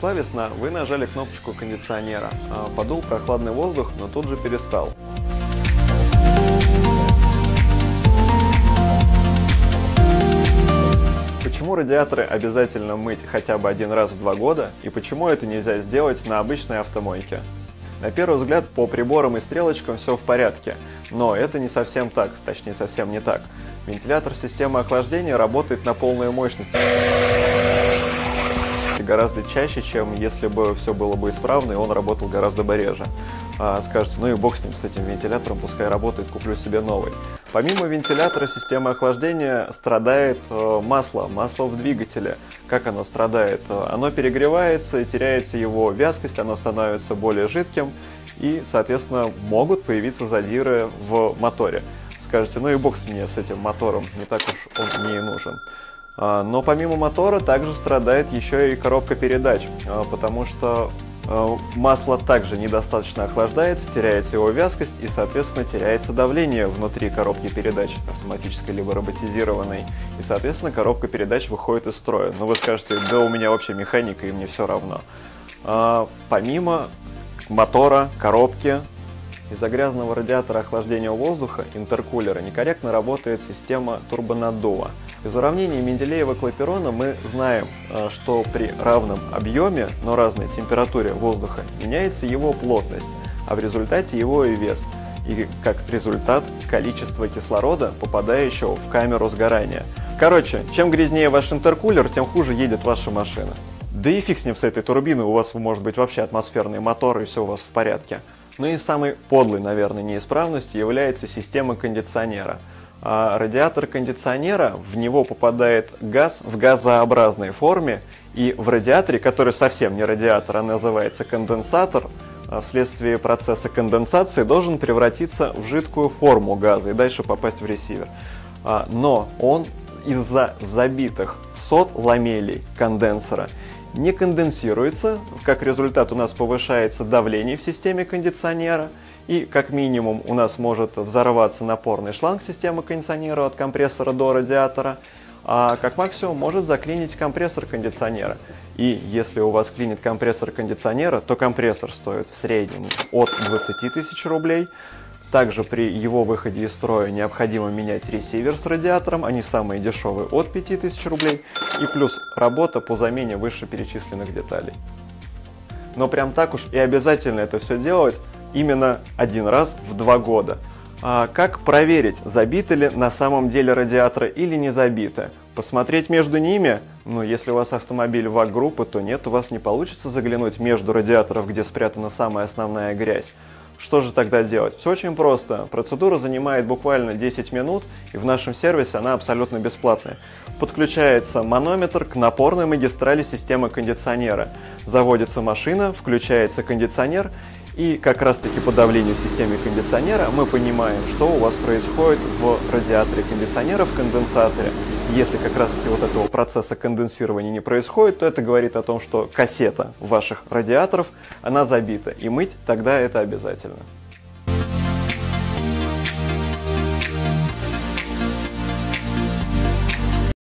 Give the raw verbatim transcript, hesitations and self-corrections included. Пришла весна, вы нажали кнопочку кондиционера, подул прохладный воздух, но тут же перестал. Почему радиаторы обязательно мыть хотя бы один раз в два года и почему это нельзя сделать на обычной автомойке? На первый взгляд по приборам и стрелочкам все в порядке, но это не совсем так, точнее совсем не так. Вентилятор системы охлаждения работает на полную мощность гораздо чаще, чем если бы все было бы исправно и он работал гораздо бы реже. А, скажете, ну и бог с ним, с этим вентилятором, пускай работает, куплю себе новый. Помимо вентилятора система охлаждения страдает масло, масло в двигателе. Как оно страдает? Оно перегревается, теряется его вязкость, оно становится более жидким и, соответственно, могут появиться задиры в моторе. Скажете, ну и бог с мне с этим мотором, не так уж он мне и нужен. Но помимо мотора также страдает еще и коробка передач, потому что масло также недостаточно охлаждается, теряется его вязкость и, соответственно, теряется давление внутри коробки передач, автоматической либо роботизированной, и, соответственно, коробка передач выходит из строя. Но вы скажете, да у меня вообще механика и мне все равно. Помимо мотора, коробки, из-за грязного радиатора охлаждения воздуха, интеркулера, некорректно работает система турбонаддува. Из уравнений Менделеева-Клапейрона мы знаем, что при равном объеме, но разной температуре воздуха меняется его плотность, а в результате его и вес, и как результат количество кислорода, попадающего в камеру сгорания. Короче, чем грязнее ваш интеркулер, тем хуже едет ваша машина. Да и фиг с ним с этой турбиной, у вас может быть вообще атмосферный мотор и все у вас в порядке. Ну и самой подлой, наверное, неисправностью является система кондиционера. А радиатор кондиционера, в него попадает газ в газообразной форме, и в радиаторе, который совсем не радиатор, а называется конденсатор, вследствие процесса конденсации должен превратиться в жидкую форму газа и дальше попасть в ресивер. Но он из-за забитых сот ламелей конденсора не конденсируется, как результат у нас повышается давление в системе кондиционера, и как минимум у нас может взорваться напорный шланг системы кондиционера от компрессора до радиатора, а как максимум может заклинить компрессор кондиционера. И если у вас клинит компрессор кондиционера, то компрессор стоит в среднем от двадцати тысяч рублей. Также при его выходе из строя необходимо менять ресивер с радиатором, они самые дешевые от пяти тысяч рублей, и плюс работа по замене вышеперечисленных деталей. Но прям так уж и обязательно это все делать именно один раз в два года. А как проверить, забиты ли на самом деле радиаторы или не забиты? Посмотреть между ними? Ну, если у вас автомобиль ВАГ-группы, то нет, у вас не получится заглянуть между радиаторов, где спрятана самая основная грязь. Что же тогда делать? Все очень просто. Процедура занимает буквально десять минут, и в нашем сервисе она абсолютно бесплатная. Подключается манометр к напорной магистрали системы кондиционера. Заводится машина, включается кондиционер, и как раз-таки по давлению в системе кондиционера мы понимаем, что у вас происходит в радиаторе кондиционера, в конденсаторе. Если как раз-таки вот этого процесса конденсирования не происходит, то это говорит о том, что кассета ваших радиаторов, она забита, и мыть тогда это обязательно.